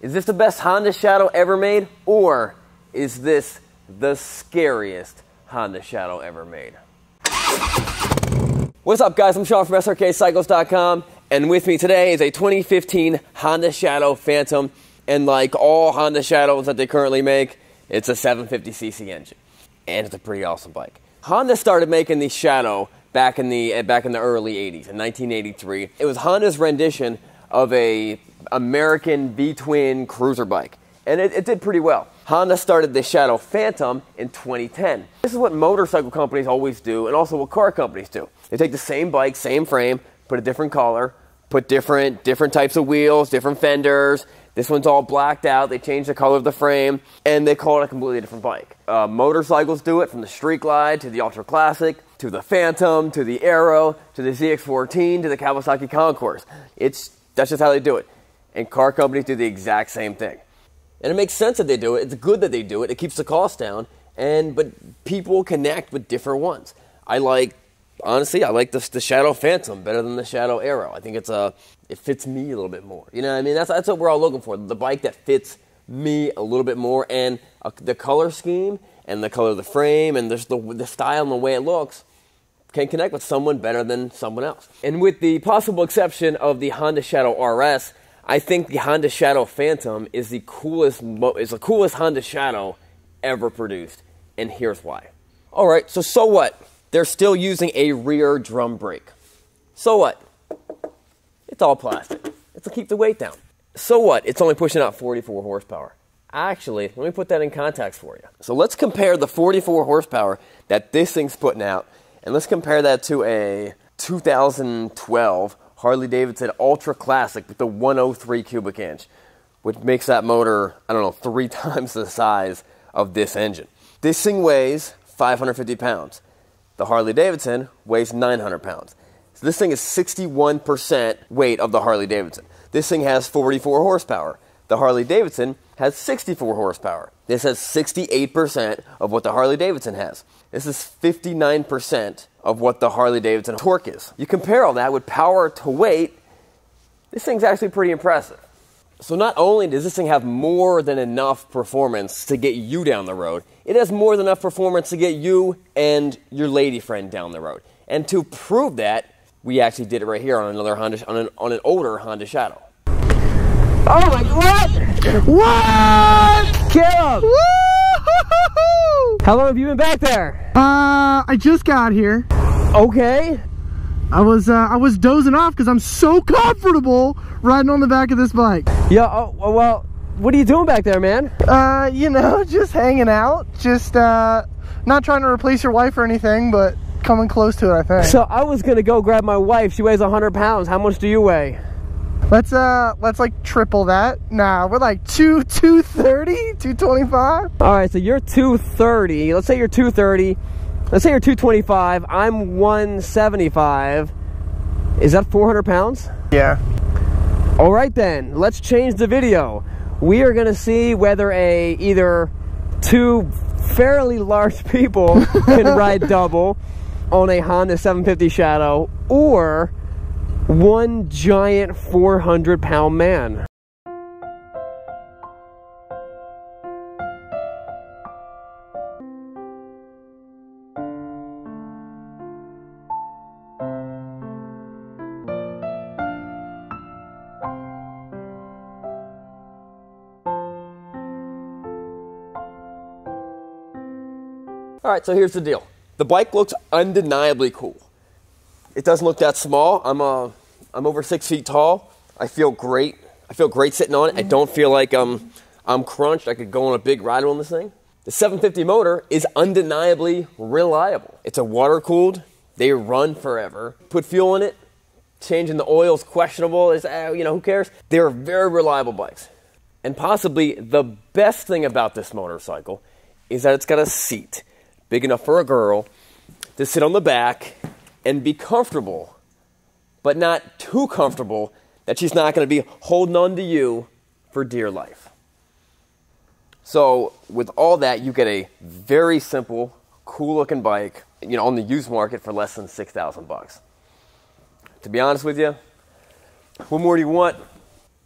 Is this the best Honda Shadow ever made, or is this the scariest Honda Shadow ever made? What's up, guys? I'm Sean from SRKCycles.com, and with me today is a 2015 Honda Shadow Phantom, and like all Honda Shadows that they currently make, it's a 750cc engine, and it's a pretty awesome bike. Honda started making the Shadow back in the early 80s, in 1983. It was Honda's rendition of a American V-twin cruiser bike, and it did pretty well. Honda started the Shadow Phantom in 2010. This is what motorcycle companies always do, and also what car companies do. They take the same bike, same frame, put a different color, put different types of wheels, different fenders. This one's all blacked out. They change the color of the frame, and they call it a completely different bike. Motorcycles do it, from the Street Glide to the Ultra Classic, to the Phantom, to the Aero, to the ZX-14, to the Kawasaki Concourse. That's just how they do it. And car companies do the exact same thing. And it makes sense that they do it. It's good that they do it. It keeps the cost down. But people connect with different ones. Honestly, I like the Shadow Phantom better than the Shadow Aero. I think it fits me a little bit more. You know what I mean? That's what we're all looking for. The bike that fits me a little bit more, and the color scheme and the color of the frame and just the style and the way it looks can connect with someone better than someone else. And with the possible exception of the Honda Shadow RS, I think the Honda Shadow Phantom is the coolest Honda Shadow ever produced, and here's why. All right, so what? They're still using a rear drum brake. So what? It's all plastic. It's to keep the weight down. So what? It's only pushing out 44 horsepower. Actually, let me put that in context for you. So let's compare the 44 horsepower that this thing's putting out, and let's compare that to a 2012 Harley-Davidson Ultra Classic with the 103 cubic inch, which makes that motor, I don't know, 3 times the size of this engine. This thing weighs 550 pounds. The Harley-Davidson weighs 900 pounds. So this thing is 61% weight of the Harley-Davidson. This thing has 44 horsepower. The Harley-Davidson has 64 horsepower. This has 68% of what the Harley-Davidson has. This is 59% of what the Harley-Davidson torque is. You compare all that with power to weight, this thing's actually pretty impressive. So not only does this thing have more than enough performance to get you down the road, it has more than enough performance to get you and your lady friend down the road. And to prove that, we actually did it right here on another Honda, on an older Honda Shadow. Oh my, what? Caleb! Woo-hoo-hoo-hoo! How long have you been back there? I just got here. Okay. I was dozing off because I'm so comfortable riding on the back of this bike. Yeah, oh, well, what are you doing back there, man? You know, just hanging out. Just, not trying to replace your wife or anything, but coming close to it, I think. So I was gonna go grab my wife. She weighs 100 pounds. How much do you weigh? Let's like triple that. Nah, we're like 230, 225. All right, so you're 230. Let's say you're 230. Let's say you're 225. I'm 175. Is that 400 pounds? Yeah. All right then, let's change the video. We are gonna see whether either two fairly large people can ride double on a Honda 750 Shadow, or one giant 400-pound man. All right, so here's the deal. The bike looks undeniably cool. It doesn't look that small. I'm over 6 feet tall. I feel great. I feel great sitting on it. I don't feel like I'm crunched. I could go on a big ride on this thing. The 750 motor is undeniably reliable. It's a water-cooled. They run forever. Put fuel in it. Changing the oil is questionable. It's, you know, who cares? They're very reliable bikes. And possibly the best thing about this motorcycle is that it's got a seat big enough for a girl to sit on the back and be comfortable, but not too comfortable that she's not going to be holding on to you for dear life. So with all that, you get a very simple, cool-looking bike, you know, on the used market for less than 6,000 bucks. To be honest with you, what more do you want?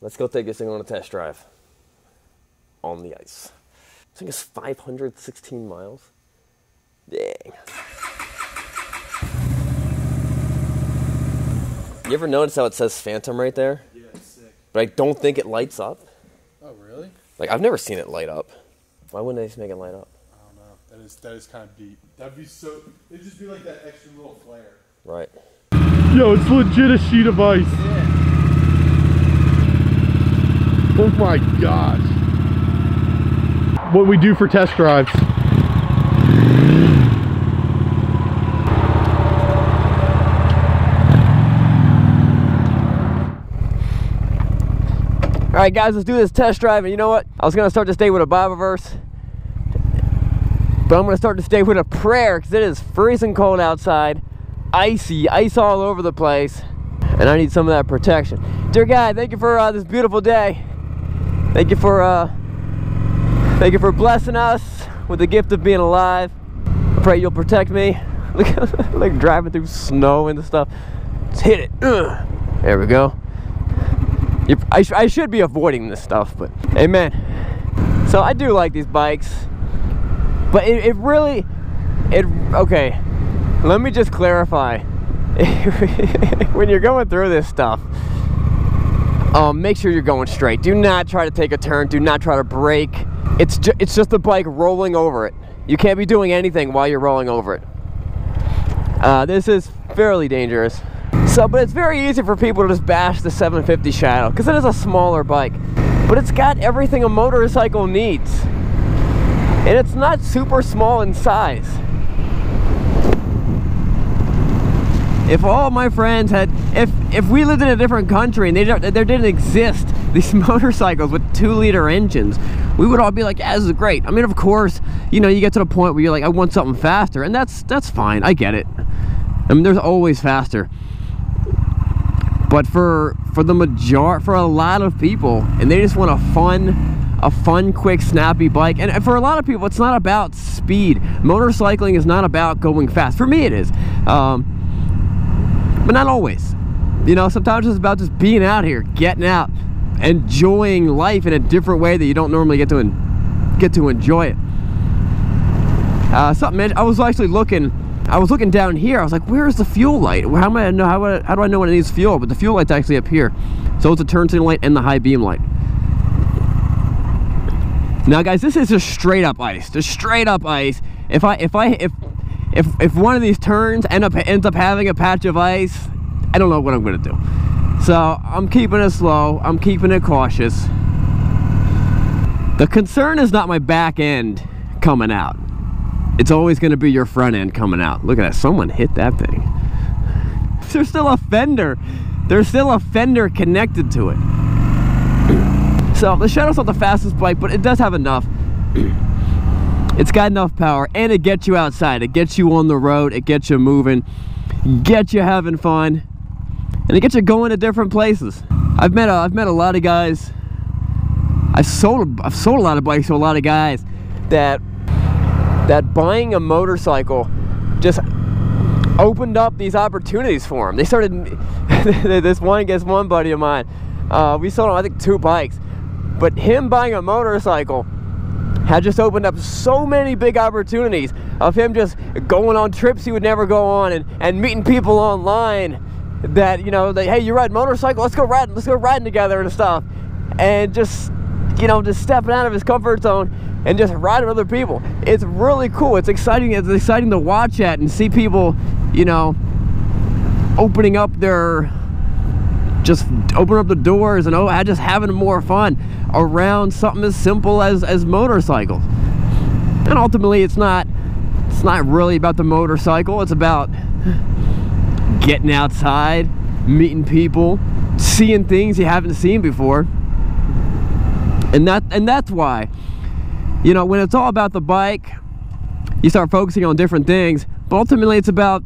Let's go take this thing on a test drive. on the ice. I think it's 516 miles. Dang. You ever notice how it says Phantom right there? Yeah, it's sick. But I don't think it lights up. Oh, really? Like, I've never seen it light up. Why wouldn't they just make it light up? I don't know. That is kind of deep. That'd be so... It'd just be like that extra little flare. Right. Yo, it's legit a sheet of ice. Yeah. Oh, my gosh. What we do for test drives. All right, guys, let's do this test drive. And you know what? I was going to start this day with a Bible verse, but I'm going to start this day with a prayer because it is freezing cold outside, icy, ice all over the place, and I need some of that protection. Dear God, thank you for this beautiful day. Thank you for blessing us with the gift of being alive. I pray you'll protect me. Look, like driving through snow and stuff. Let's hit it. Ugh. There we go. I should be avoiding this stuff, but amen. So I do like these bikes, but okay, let me just clarify. When you're going through this stuff, make sure you're going straight. Do not try to take a turn. Do not try to brake. It's just the bike rolling over it. You can't be doing anything while you're rolling over it. This is fairly dangerous. So, but it's very easy for people to just bash the 750 Shadow because it is a smaller bike, but it's got everything a motorcycle needs, and it's not super small in size. If all my friends had, if we lived in a different country and there didn't exist these motorcycles with 2-liter engines, we would all be like, yeah, this is great. I mean, of course, you know, you get to the point where you're like, I want something faster, and that's fine. I get it. I mean, there's always faster. But for a lot of people, and they just want a fun, quick, snappy bike. And for a lot of people, it's not about speed. Motorcycling is not about going fast. For me, it is, but not always. You know, sometimes it's about just being out here, getting out, enjoying life in a different way that you don't normally get to enjoy it. Something I was actually looking. I was looking down here, I was like, where is the fuel light? How do I know when it needs fuel? But the fuel light's actually up here. So it's a turn signal light and the high beam light. Now guys, this is just straight up ice. Just straight up ice. If one of these turns ends up having a patch of ice, I don't know what I'm gonna do. So I'm keeping it slow, I'm keeping it cautious. The concern is not my back end coming out. It's always going to be your front end coming out. Look at that. Someone hit that thing. There's still a fender. There's still a fender connected to it. So the Shadow's not the fastest bike, but it does have enough. It's got enough power, and it gets you outside. It gets you on the road. It gets you moving. Gets you having fun. And it gets you going to different places. I've met a lot of guys. I've sold a lot of bikes to a lot of guys that buying a motorcycle just opened up these opportunities for them. They started, one buddy of mine, we sold him, I think, 2 bikes, but him buying a motorcycle had just opened up so many big opportunities of him just going on trips he would never go on and meeting people online that, you know, hey, you ride motorcycle? Let's go riding together and stuff. And just, you know, just stepping out of his comfort zone and just riding with other people. It's really cool. It's exciting to watch at and see people, you know, opening up the doors and just having more fun around something as simple as motorcycles. And ultimately it's not really about the motorcycle, it's about getting outside, meeting people, seeing things you haven't seen before. And that's why, you know, when it's all about the bike, you start focusing on different things, but ultimately it's about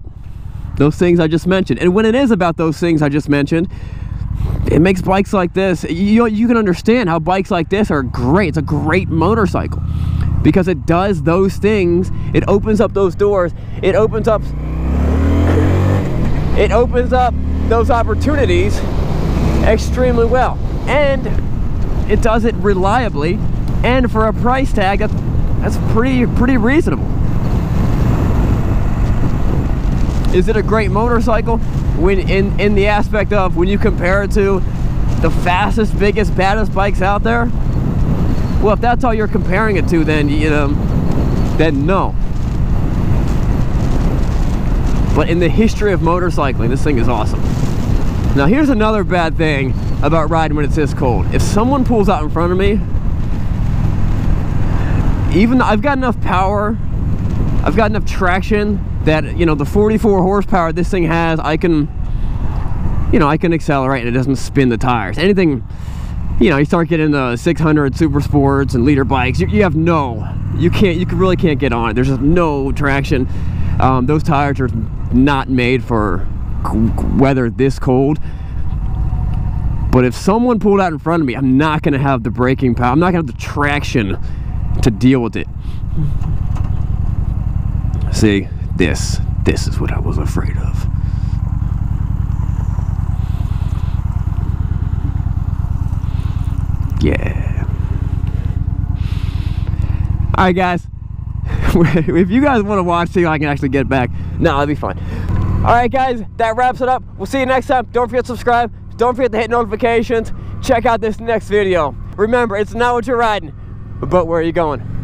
those things I just mentioned. And when it is about those things I just mentioned, it makes bikes like this, you can understand how bikes like this are great. It's a great motorcycle because it does those things. It opens up those doors. It opens up those opportunities extremely well. And it does it reliably. and for a price tag that's pretty reasonable. Is it a great motorcycle when in the aspect of when you compare it to the fastest, biggest, baddest bikes out there? Well, if that's all you're comparing it to, then you know, then no. But in the history of motorcycling, this thing is awesome. Now here's another bad thing about riding when it's this cold. If someone pulls out in front of me, even though I've got enough power, I've got enough traction that, you know, the 44 horsepower this thing has, I can, you know, I can accelerate and it doesn't spin the tires. Anything, you know, you start getting the 600 super sports and liter bikes, you have no, you really can't get on it. There's just no traction. Those tires are not made for weather this cold. But if someone pulled out in front of me, I'm not going to have the braking power. I'm not going to have the traction to deal with it. See, this is what I was afraid of. Yeah. All right, guys. If you guys want to watch, see if I can actually get back. No, that'd be fine. All right, guys, that wraps it up. We'll see you next time. Don't forget to subscribe. Don't forget to hit notifications. Check out this next video. Remember, it's not what you're riding, but where are you going?